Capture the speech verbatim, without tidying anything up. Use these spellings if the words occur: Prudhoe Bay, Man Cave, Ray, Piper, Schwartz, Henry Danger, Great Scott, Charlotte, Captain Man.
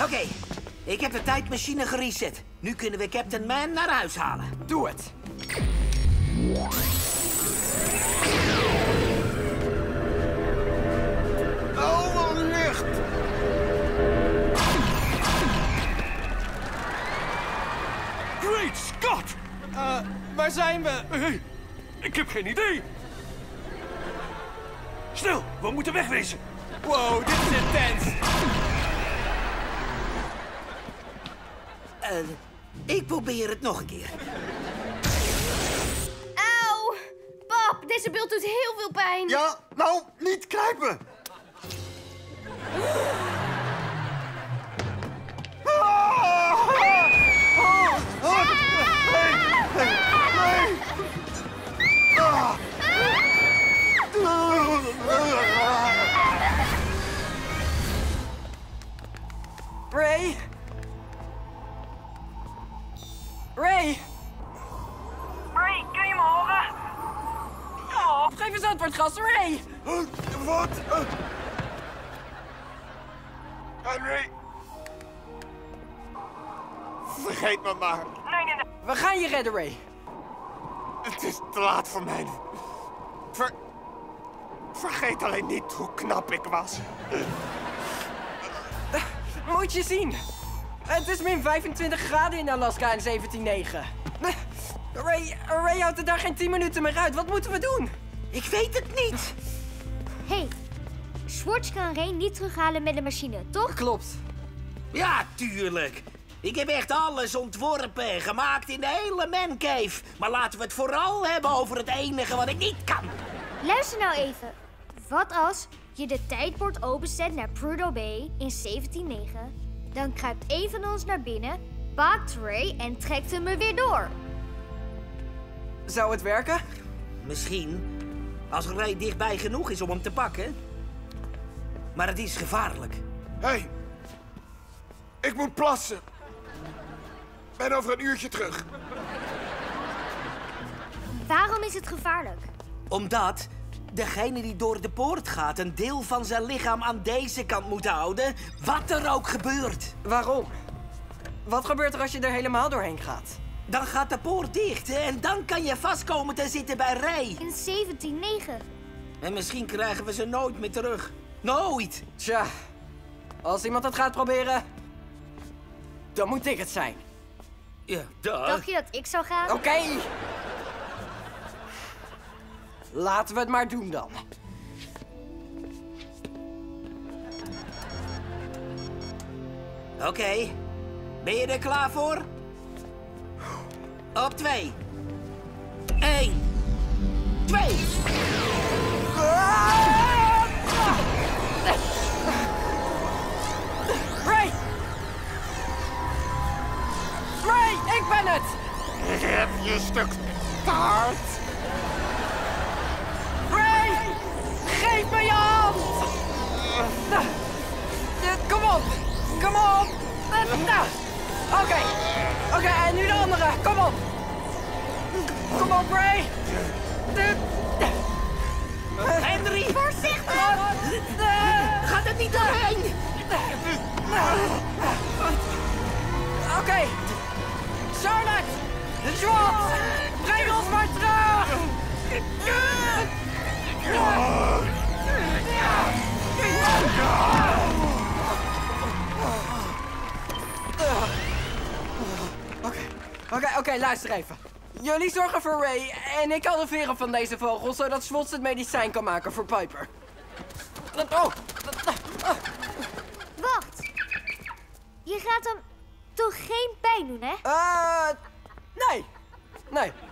Oké, okay. Ik heb de tijdmachine gereset. Nu kunnen we Captain Man naar huis halen. Doe het! Oh, wat licht! Great Scott! Uh, waar zijn we? Hey, ik heb geen idee. Snel, we moeten wegwezen. Wow, dit is intens. Uh, ik probeer het nog een keer. Auw! Pap, deze beeld doet heel veel pijn. Ja, nou, niet kruipen. Ray? Ray? Ray, kun je me horen? Oh, geef eens antwoord, gast. Ray! Uh, wat? Uh... Henry? Vergeet me maar. Nee, nee, nee. We gaan je redden, Ray. Het is te laat voor mij. Ver... Vergeet alleen niet hoe knap ik was. Moet je zien. Het is min vijfentwintig graden in Alaska in zeventien negen. Ray, Ray houdt er daar geen tien minuten meer uit. Wat moeten we doen? Ik weet het niet. Hé, hey, Schwartz kan Ray niet terughalen met de machine, toch? Klopt. Ja, tuurlijk. Ik heb echt alles ontworpen en gemaakt in de hele Man Cave. Maar laten we het vooral hebben over het enige wat ik niet kan. Luister nou even. Wat als je de tijdpoort openzet naar Prudhoe Bay in zeventien negen, dan kruipt één van ons naar binnen, pakt Ray en trekt hem er weer door. Zou het werken? Misschien. Als Ray dichtbij genoeg is om hem te pakken. Maar het is gevaarlijk. Hé, hey, ik moet plassen. Ben over een uurtje terug. Waarom is het gevaarlijk? Omdat degene die door de poort gaat een deel van zijn lichaam aan deze kant moet houden, wat er ook gebeurt. Waarom? Wat gebeurt er als je er helemaal doorheen gaat? Dan gaat de poort dicht en dan kan je vastkomen te zitten bij Ray. In zeventien negen. En misschien krijgen we ze nooit meer terug. Nooit! Tja, als iemand het gaat proberen, dan moet ik het zijn. Ja, duh. Dacht je dat ik zou gaan? Oké! Okay. Laten we het maar doen dan. Oké. Okay. Ben je er klaar voor? Op twee. Eén. Twee. Ray! Ray, ik ben het! Ik heb je stuk taart. Geef me je hand! Kom op! Kom op! Oké, okay. oké, okay, en nu de andere. Kom op! Kom op, Ray! Henry! Voorzichtig! Gaat het niet doorheen! Oké! Okay. Charlotte! Schwartz! Breng ons maar terug! Oké, oké, oké, luister even. Jullie zorgen voor Ray en ik haal de veren van deze vogel, zodat Schwartz het medicijn kan maken voor Piper. Oh. Wacht. Je gaat hem toch geen pijn doen, hè? Uh, nee. Nee.